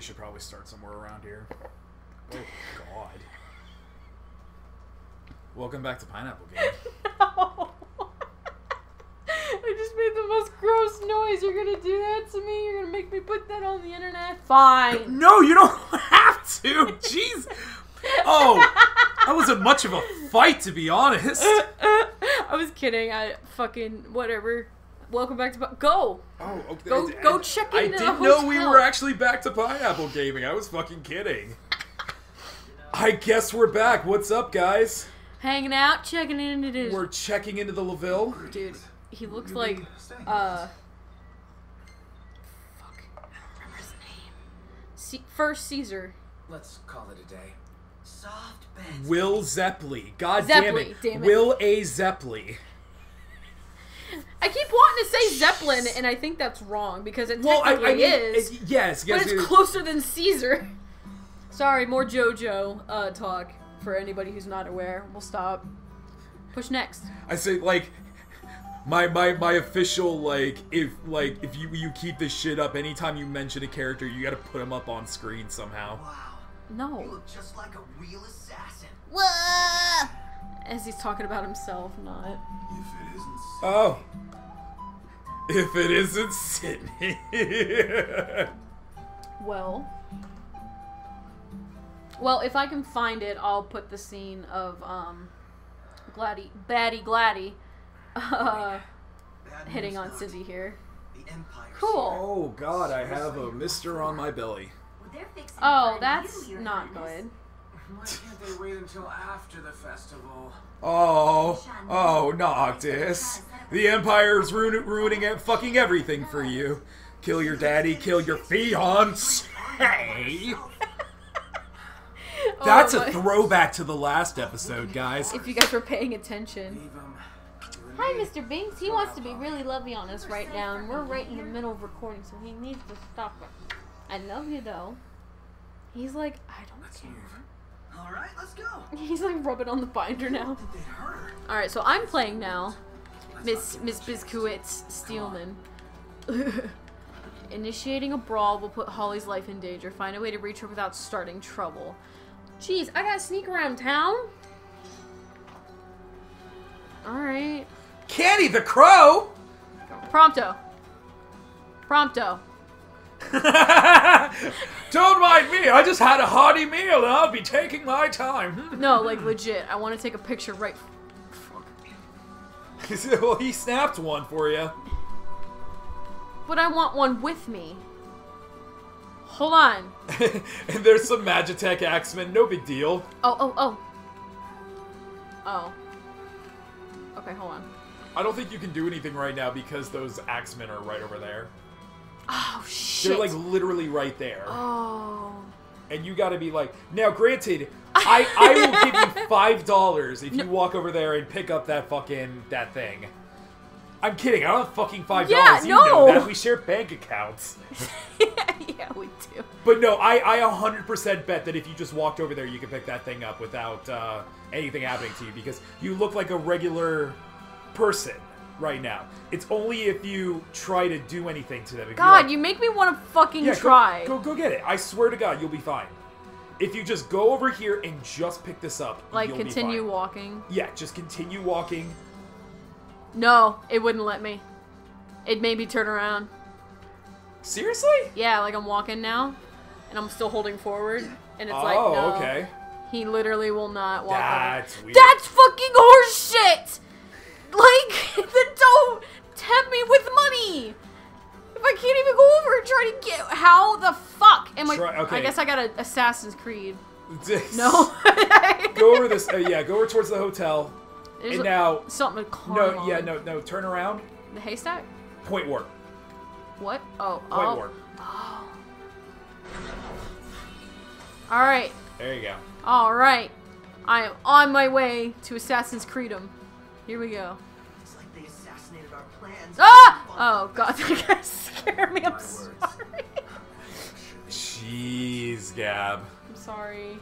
we should probably start somewhere around here. Oh, God. Welcome back to Pineapple Gaming. No. I just made the most gross noise. You're going to do that to me? You're going to make me put that on the internet? Fine. No, you don't have to. Jeez. Oh, that wasn't much of a fight, to be honest. I was kidding. I fucking... whatever. Welcome back to... Go! Oh, okay. Go check in the hotel. I didn't know we were actually back to Pineapple Gaming. I was fucking kidding. I guess we're back. What's up, guys? Hanging out, checking in. It is. We're checking into the LaVille. Dude, he looks like... Fuck. I don't remember his name. First Caesar. Let's call it a day. Soft beds. Will Zeppley. God damn it. Will A. Zeppley. I keep wanting to say Zeppelin, and I think that's wrong, because it technically is. Yes, but it's closer than Caesar. Sorry, more JoJo talk for anybody who's not aware. We'll stop. Push next. I say, like, my official, if you keep this shit up, anytime you mention a character, you gotta put him up on screen somehow. Wow. No. You look just like a real assassin. Whoa! As he's talking about himself, not... If it isn't Sydney. Oh. If it isn't Sydney. Well, if I can find it, I'll put the scene of, Batty Gladdy, hitting on Cindy here. Cool. Oh, God, I have a mister on my belly. Oh, that's not good. Why can't they wait until after the festival? Oh, Noctis. The Empire's ruining fucking everything for you. Kill your daddy, kill your fiancé. That's a throwback to the last episode, guys. If you guys were paying attention. Hi, Mr. Binks. He wants to be really lovey on us right now, and we're right in the middle of recording, so he needs to stop it. I love you, though. He's like, I don't care. All right, let's go. He's like rubbing on the binder now. All right, so I'm playing now, Miss Bizcooitz Steelman. Initiating a brawl will put Holly's life in danger. Find a way to reach her without starting trouble. Jeez, I gotta sneak around town. All right. Candy the Crow. Prompto. Don't mind me, I just had a hearty meal and I'll be taking my time. No, like legit, I want to take a picture right... Fuck. Well, he snapped one for you. But I want one with me. Hold on. And there's some magitek axemen, no big deal. Oh. Okay, hold on. I don't think you can do anything right now because those axemen are right over there. Oh, shit. They're, like, literally right there. Oh. And you gotta be like, now, granted, I will give you $5 if you walk over there and pick up that fucking, that thing. I'm kidding. I don't have fucking $5. Yeah, you know that. We share bank accounts. Yeah, we do. But no, I 100% bet that if you just walked over there, you could pick that thing up without anything happening to you because you look like a regular person. Right now. It's only if you try to do anything to them. God, like, you make me want to fucking try. Go get it. I swear to God, you'll be fine. If you just go over here and just pick this up, like, continue walking? Yeah, just continue walking. No, it wouldn't let me. It made me turn around. Seriously? Yeah, like I'm walking now, and I'm still holding forward, and it's like, no. Oh, okay. He literally will not walk over. Weird. That's fucking horse shit! Like, then don't tempt me with money! If I can't even go over and try to get... How the fuck am I... Okay. I guess I got an Assassin's Creed. No? Go over this... yeah, go over towards the hotel. There's and now... Something to climb on. Yeah, no, turn around. The haystack? Point work. What? Point work. Oh. Alright. There you go. Alright. I am on my way to Assassin's Creedom. Here we go. It's like they assassinated our plans. Ah! Oh, God, that guy scared me. I'm sorry. Jeez, Gab. I'm sorry.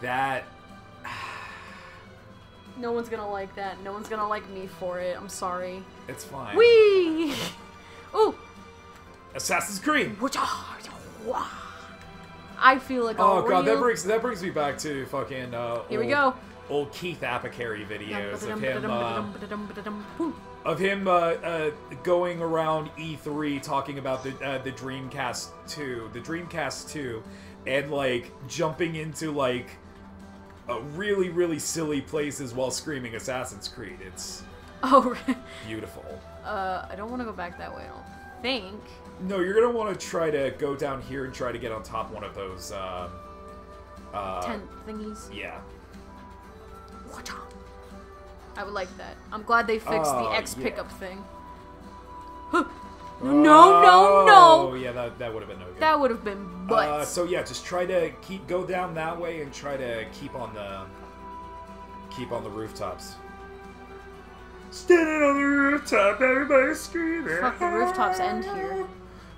That... No one's gonna like that. No one's gonna like me for it. I'm sorry. It's fine. Whee! Ooh! Assassin's Creed! I feel like oh god, that brings me back to fucking here we go. Old Keith Apicary videos of him going around E3 talking about the Dreamcast 2, and like jumping into like really really silly places while screaming Assassin's Creed. It's beautiful. I don't want to go back that way. I don't think. No, you're gonna want to try to go down here and try to get on top one of those tent thingies. Yeah. I would like that. I'm glad they fixed the X pickup thing. No. Yeah, that would have been no good. That would have been butts. So yeah, just try to go down that way and try to keep on the rooftops. Standing on the rooftop, everybody's screaming. Fuck, the rooftops end here.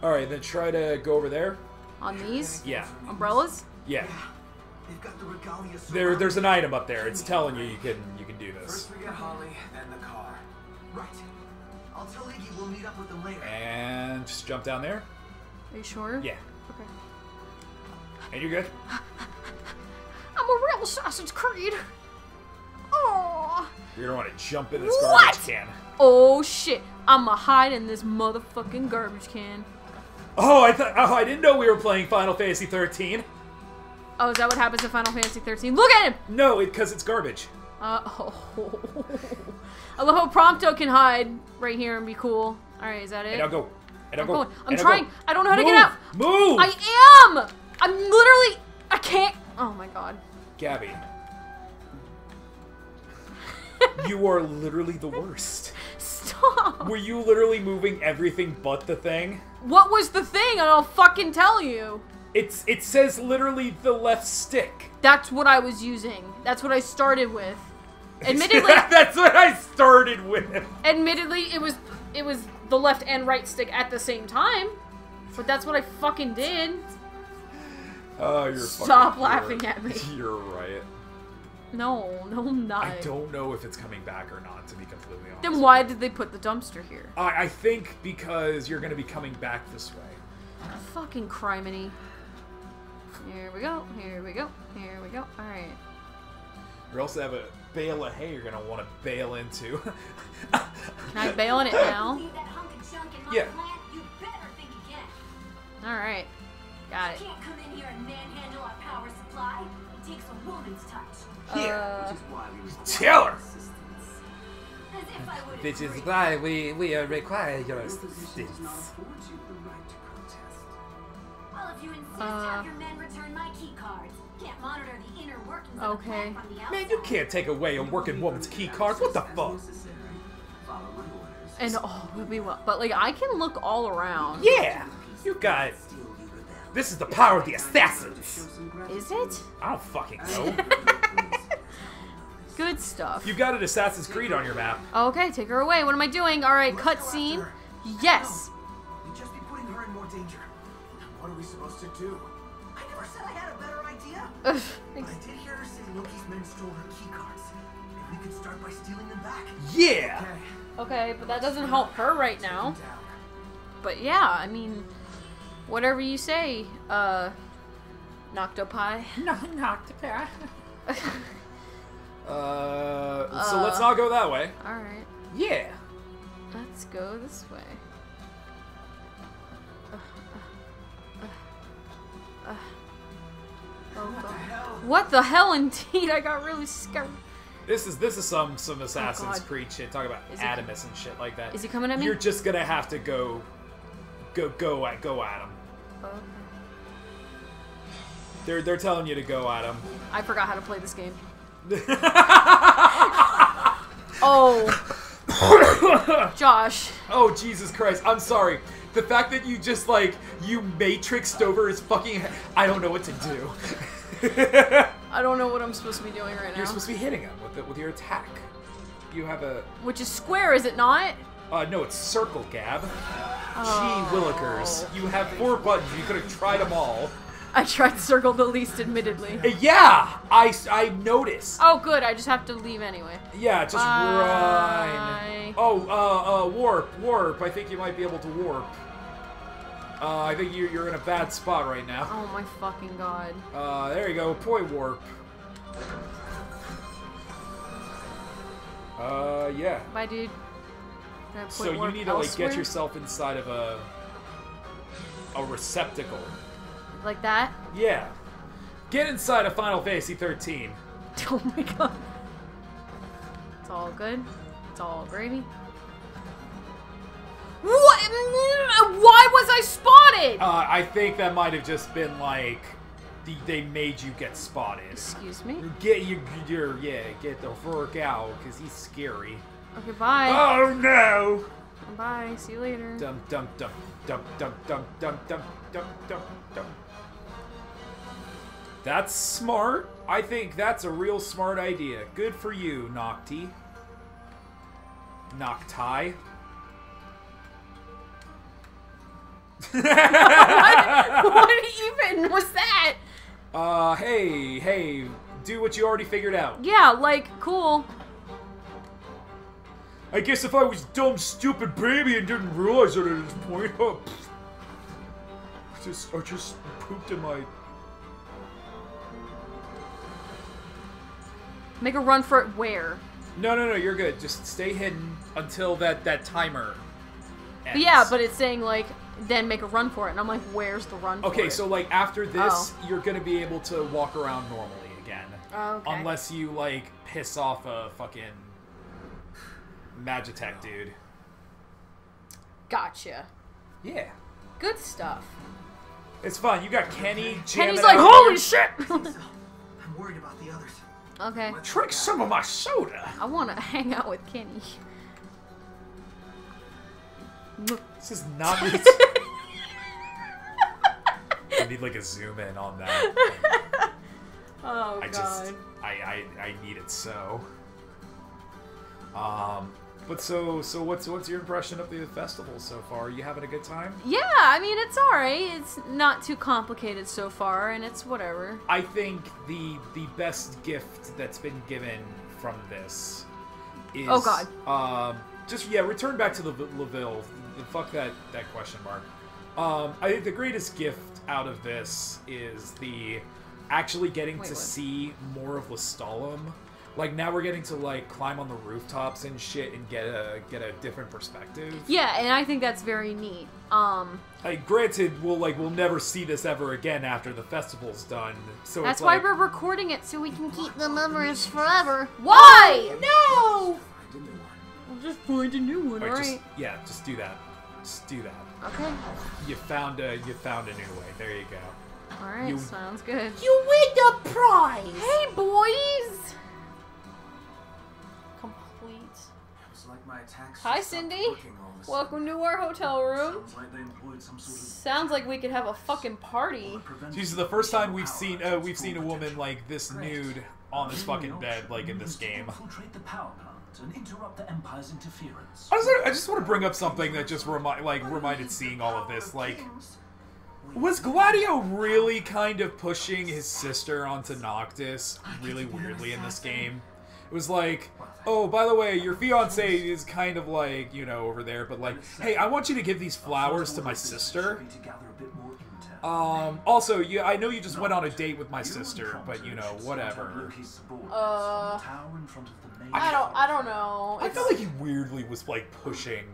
All right, then try to go over there. On these? Yeah. Umbrellas? Yeah. They've got the Regalia. There's an item up there. It's telling you you can do this. First we get Holly, then the car. Right. I'll tell Iggy we'll meet up with them later. And just jump down there. Are you sure? Yeah. Okay. And you're good. I'm a real Assassin's Creed. Oh. You're gonna want to jump in this garbage can. Oh shit! I'ma hide in this motherfucking garbage can. Oh, I didn't know we were playing Final Fantasy XIII. Oh, is that what happens in Final Fantasy XIII? Look at him! No, because it's garbage. I love how Prompto can hide right here and be cool. Alright, is that it? And I'll go. And I'll go. I'm trying. I don't know how to get out. Move! I am! I'm literally... I can't... Oh my god. Gabby. You are literally the worst. Stop! Were you literally moving everything but the thing? What was the thing? And I'll fucking tell you. It says literally the left stick. That's what I was using. That's what I started with. Admittedly, that's what I started with. Admittedly, it was the left and right stick at the same time, but that's what I fucking did. Oh, you're stop fucking laughing at me. You're right. No, I'm not. I don't know if it's coming back or not, to be completely honest. Then why did they put the dumpster here? I think because you're going to be coming back this way. Fucking criminy. Here we go, here we go, here we go. Alright. You also have a bale of hay you're going to want to bail into. Can I bail on it now? Yeah. Alright. Got it. You can't come in here and manhandle our power supply. It takes a woman's touch. Yeah. Tell her! Which is why we require your assistance. You insist have your men return my key cards. Can't monitor the inner workings okay. Of the man, you can't take away a working woman's key cards. What the fuck? And oh, we'll be well. But like, I can look all around. Yeah, you got. This is the power of the assassins. Is it? I don't fucking know. Good stuff. You got an Assassin's Creed on your map. Okay, take her away. What am I doing? All right, cutscene. Yes. You'd just be putting her in more danger. What are we supposed to do? I never said I had a better idea. But I did hear her say Loki's men stole her key cards. Maybe we could start by stealing them back. Yeah. Okay, but that doesn't help her right now. But yeah, I mean, whatever you say, Noctopi. No, Noctopi. So let's not go that way. All right. Yeah. Let's go this way. What the hell? What the hell indeed? I got really scared. This is some Assassin's Creed shit. Talk about Adamus and shit like that. Is he coming at me? You're just gonna have to go at him. Okay. They're telling you to go at him. I forgot how to play this game. Oh. Josh. Oh Jesus Christ! I'm sorry. The fact that you just, like, you matrixed over is fucking... I don't know what to do. I don't know what I'm supposed to be doing right now. You're supposed to be hitting him with your attack. You have a... Which is square, is it not? No, it's circle, Gab. Oh. Gee willikers. You have 4 buttons. You could have tried them all. I tried circle the least, admittedly. Yeah! I noticed. Oh, good. I just have to leave anyway. Yeah, just run. Oh, warp. I think you might be able to warp. I think you're in a bad spot right now. Oh my fucking god. There you go, poi warp. Yeah. Bye, dude. So you need to like get yourself inside of a receptacle. Like that? Yeah. Get inside of Final Fantasy XIII. Oh my god. It's all good. It's all gravy. What? Why was I spotted? I think that might have just been like they made you get spotted. Excuse me? Get get the fuck out because he's scary. Okay, bye. Oh no! Bye. See you later. Dum dum dum dum dum dum dum dum dum dum dum. That's smart. I think that's a real smart idea. Good for you, Nocti. Nocti. What even was that? Hey, do what you already figured out. Yeah, like, cool. I guess if I was dumb, stupid baby and didn't realize it at this point, I just pooped in my... Make a run for it where? No, you're good. Just stay hidden until that timer ends. But yeah, but it's saying, like, then make a run for it, and I'm like, where's the run for it? Okay, so, like, after this, you're gonna be able to walk around normally again. Okay. Unless you, like, piss off a fucking magitek dude. Gotcha. Yeah. Good stuff. It's fun. You got Kenny, Kenny's like, holy shit! I'm worried about the others. Okay. Drink some of my soda. I want to hang out with Kenny. This is not. I need like a zoom in on that. Oh god. I need it so. But so what's your impression of the festival so far? Are you having a good time? Yeah, I mean it's all right. It's not too complicated so far, and it's whatever. I think the best gift that's been given from this is return back to the LaVille. Fuck that question mark. I think the greatest gift out of this is the actually getting to see more of Lestallum. Like now we're getting to like climb on the rooftops and shit and get a different perspective. Yeah, and I think that's very neat. Like, granted, we'll never see this ever again after the festival's done. So that's why we're recording it so we can keep the memories forever. Why? No. I'll just find a new one. All right. Just do that. Just do that. Okay. You found a new way. There you go. All right. Sounds good. You win the prize. Hey boys. Hi, Cindy. Welcome to our hotel room. Sounds like we could have a fucking party. This is the first time we've seen a woman like this nude on this fucking bed, like in this game. I just want to bring up something that just reminded seeing all of this. Like, was Gladio really kind of pushing his sister onto Noctis really weirdly in this game? It was like, oh, by the way, your fiancé is kind of like, you know, over there, but like, hey, I want you to give these flowers to my sister. Also, I know you just went on a date with my sister, but, you know, whatever. I don't know. I felt like he weirdly was, like, pushing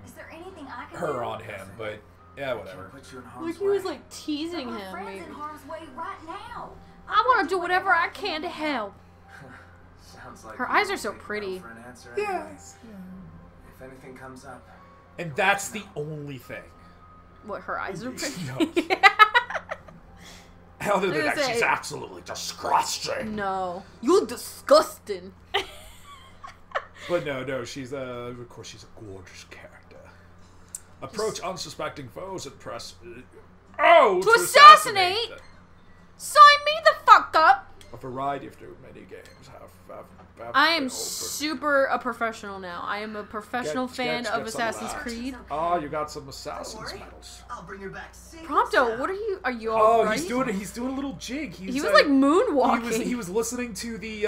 her on him, but, yeah, whatever. Like, he was, like, teasing him, maybe. I want to do whatever I can to help. Her eyes are so pretty. If anything comes up, and that's the only thing. What, her eyes are pretty? Yeah. Other than that, she's absolutely disgusting. No, you're disgusting. But no, she's of course she's a gorgeous character. Approach unsuspecting foes at press. To assassinate. Sign me the fuck up. A variety of many games have I am super a professional now. I am a professional fan of Assassin's Creed. Oh, you got some Assassin's medals. I'll bring her back. Prompto, what are you? Are you all right? He's doing a little jig. He was like moonwalking. He was listening to the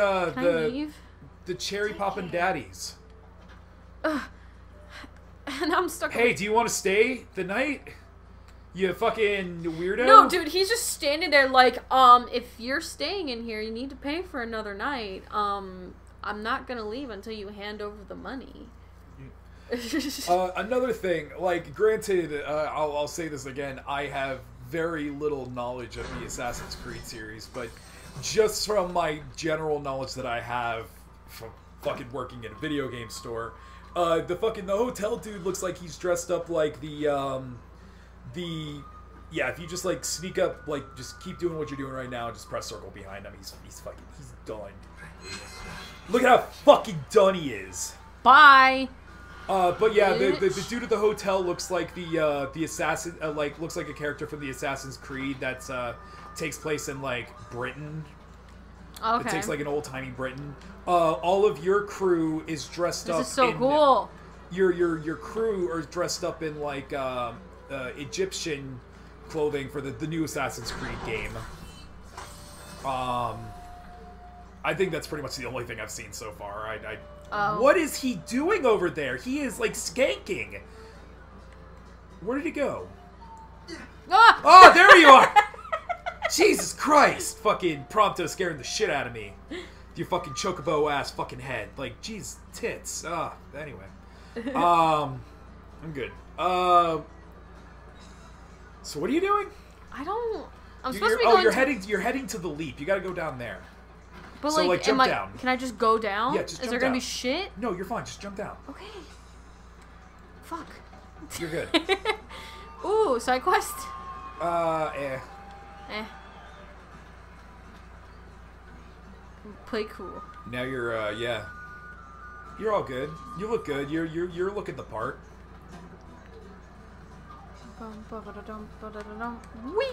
Cherry Poppin' Daddies. And I'm stuck. Hey, do you want to stay the night? You fucking weirdo. No, dude, he's just standing there like, if you're staying in here, you need to pay for another night. I'm not gonna leave until you hand over the money. Another thing, like, granted, I'll say this again, I have very little knowledge of the Assassin's Creed series, but just from my general knowledge that I have from fucking working in a video game store, the hotel dude looks like he's dressed up like yeah, if you just, like, sneak up, like, just keep doing what you're doing right now and just press circle behind him, he's done. Look at how fucking done he is. Bye! But yeah, the dude at the hotel looks like the assassin, looks like a character from the Assassin's Creed that's, takes place in, like, Britain. Okay. It takes, like, an old-timey Britain. All of your crew is dressed up in... This is so cool! Your crew are dressed up in, like, Egyptian clothing for the new Assassin's Creed game. I think that's pretty much the only thing I've seen so far. What is he doing over there? He is, like, skanking. Where did he go? Ah! Oh, there you are! Jesus Christ! Fucking Prompto scaring the shit out of me. Your fucking chocobo-ass fucking head. Like, jeez, tits. Anyway. I'm good. So what are you doing? You're heading to the leap. You gotta go down there. But so, like jump down. Can I just go down? Yeah, just jump down. Is there gonna be shit? No, you're fine. Just jump down. Okay. Fuck. You're good. Ooh, side quest. Play cool. Now you're yeah. You're all good. You look good. You're looking the part. Whee!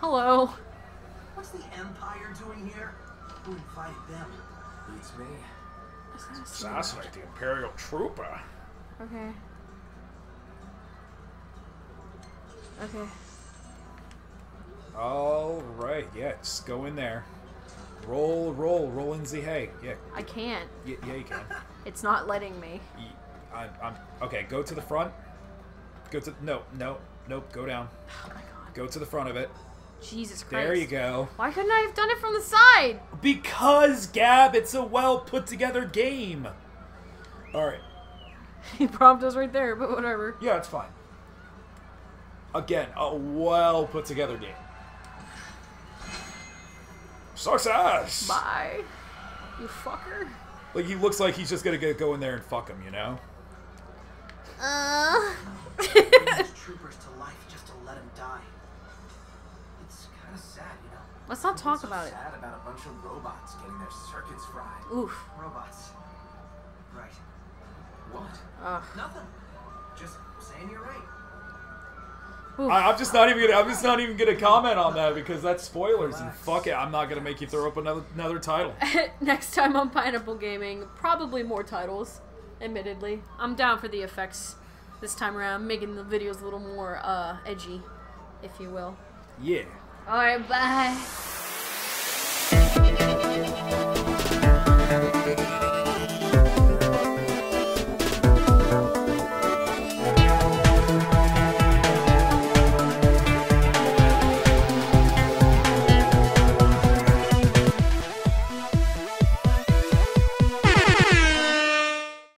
Hello. What's the Empire doing here? Who invited them? It's me. Assassinate the Imperial Trooper. Okay. Okay. Alright, yeah, just go in there. Roll in the hay. Yeah. I can't. Yeah, you can. It's not letting me. I'm okay, go to the front. Go to... Nope. Go down. Oh my god. Go to the front of it. Jesus Christ. There you go. Why couldn't I have done it from the side? Because, Gab, it's a well-put-together game. All right. He prompted us right there, but whatever. Yeah, it's fine. Again, a well-put-together game. Success! Bye. You fucker. Like, he looks like he's just going to go in there and fuck him, you know? Troopers to life just to let him die. It's kind of sad, you know. Let's not talk about it. Sad about a bunch of robots getting their circuits fried. Oof. Robots. Right. What? Nothing. Just saying you're right. I'm just not even gonna comment on that because that's spoilers and fuck it. I'm not gonna make you throw up another title. Next time on Pineapple Gaming, probably more titles. Admittedly, I'm down for the effects this time around, making the videos a little more edgy, if you will. Yeah. All right, bye.